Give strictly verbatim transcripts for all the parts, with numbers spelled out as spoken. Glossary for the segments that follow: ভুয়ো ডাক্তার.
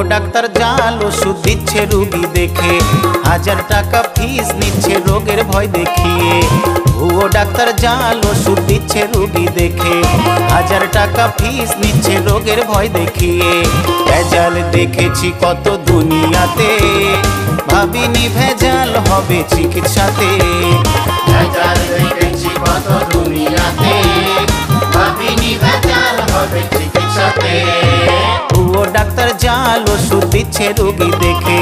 ভুয়ো ডাক্তার জাল ওষুধ দিচ্ছে রোগী দেখে, হাজার টাকা ফিস নিচ্ছে রোগের ভয় দেখিয়ে। ভুয়ো ডাক্তার জাল ওষুধ দিচ্ছে রোগী দেখে, হাজার টাকা ফিস নিচ্ছে রোগের ভয় দেখিয়ে। ভেজাল দেখেছি কত দুনিয়াতে, ভাবিনি ভেজাল হবে চিকিৎসাতে। ভেজাল দেখেছি কত দুনিয়াতে, ভাবিনি ভেজাল হবে চিকিৎসাতে। ভুয়ো ডাক্তার জাল ওষুধ দিচ্ছে রোগী দেখে,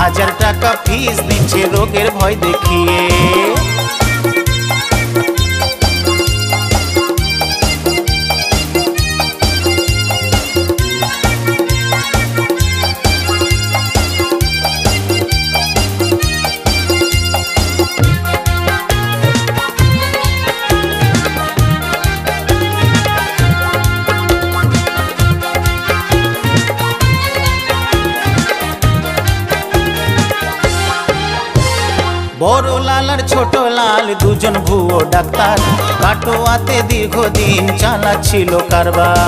হাজার টাকা ফিস নিচ্ছে রোগের ভয় দেখিয়ে। বড় লাল আর ছোট লাল দুজন ভুয়ো ডাক্তার, কাটোয়াতে দীর্ঘদিন চালাচ্ছিল কারবার।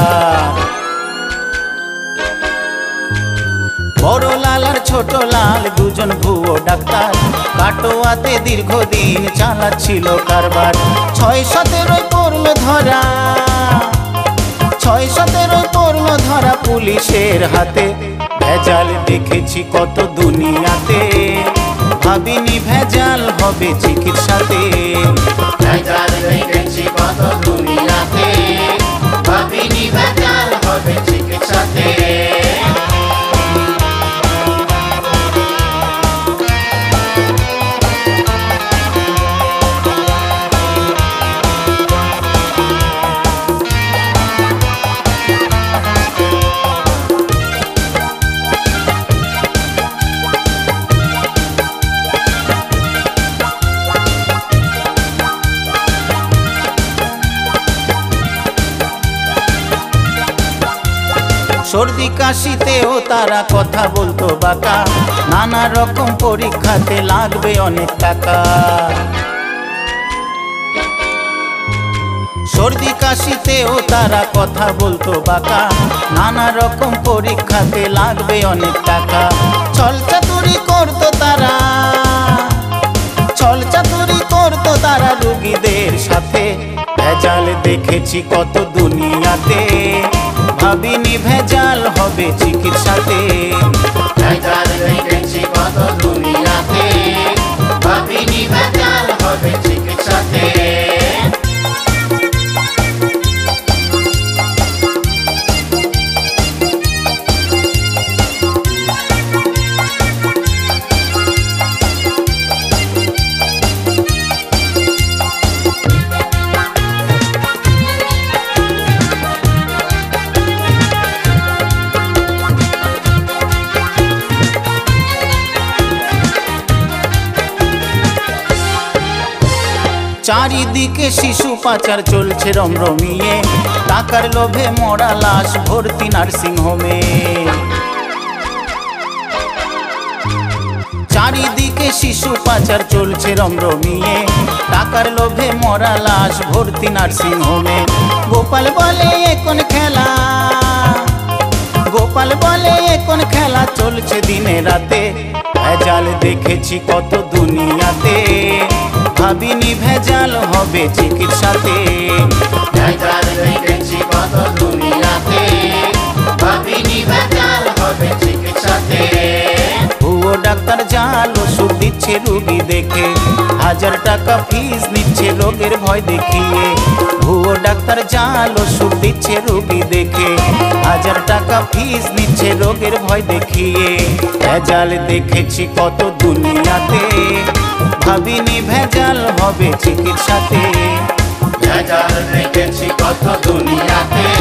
বড় লাল আর ছোট লাল দুজন ভুয়ো ডাক্তার, কাটোয়াতে দীর্ঘদিন চালাচ্ছিল কারবার। ছয় সতেরোয় পড়ল ধরা, ছয় সতেরোয় পড়ল ধরা পুলিশের হাতে। ভেজাল দেখেছি কত দুনিয়াতে, ভাবিনি ভেজাল হবে চিকিৎসাতে। ভেজাল দেখেছি কত দুনিয়াতে, ভাবিনি ভেজাল হবে চিকিৎসাতে। সর্দি কাশিতেও তারা কথা বলতো বাঁকা, নানা রকম পরীক্ষাতে লাগবে অনেক টাকা। সর্দি কাশিতেও তারা কথা বলতো বাঁকা, নানা রকম পরীক্ষাতে লাগবে অনেক টাকা। ছলচাতুরি করতো তারা, ছলচাতুরি করতো তারা রোগীদের সাথে। ভেজাল দেখেছি কত দুনিয়াতে, ভাবিনি ভেজাল হবে চিকিৎসাতে। ভেজাল দেখেছি কত দুনিয়াতে, ভাবিনি ভেজাল হবে চিকিৎসাতে। চারিদিকে শিশু পাচার চলছে রমরমিয়ে, টাকার লোভে মরা লাশ ভর্তি নার্সিং হোমে। চারিদিকে শিশু পাচার চলছে রমরমিয়ে, টাকার লোভে মরা লাশ ভর্তি নার্সিং হোমে। গোপাল বলে এখন খেলা, গোপাল বলে এখন খেলা চলছে দিনে রাতে। ভেজাল দেখেছি কত দুনিয়াতে, ভাবিনি ভেজাল হবে চিকিৎসাতে। ভেজাল দেখেছি কত দুনিয়াতে, ভাবিনি ভেজাল হবে চিকিৎসাতে। ভুয়ো ডাক্তার জাল ওষুধ দিচ্ছে রোগী দেখে, হাজার টাকা ফিস নিচ্ছে রোগের ভয় দেখিয়ে। ভুয়ো ডাক্তার জাল ওষুধ দিচ্ছে রোগী দেখে, হাজার টাকা ফিস নিচ্ছে রোগের ভয় দেখিয়ে। ভেজাল দেখেছি কত দুনিয়াতে, ভাবিনি ভেজাল হবে চিকিৎসাতে। ভেজাল দেখেছি কত দুনিয়াতে।